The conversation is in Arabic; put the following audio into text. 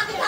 لا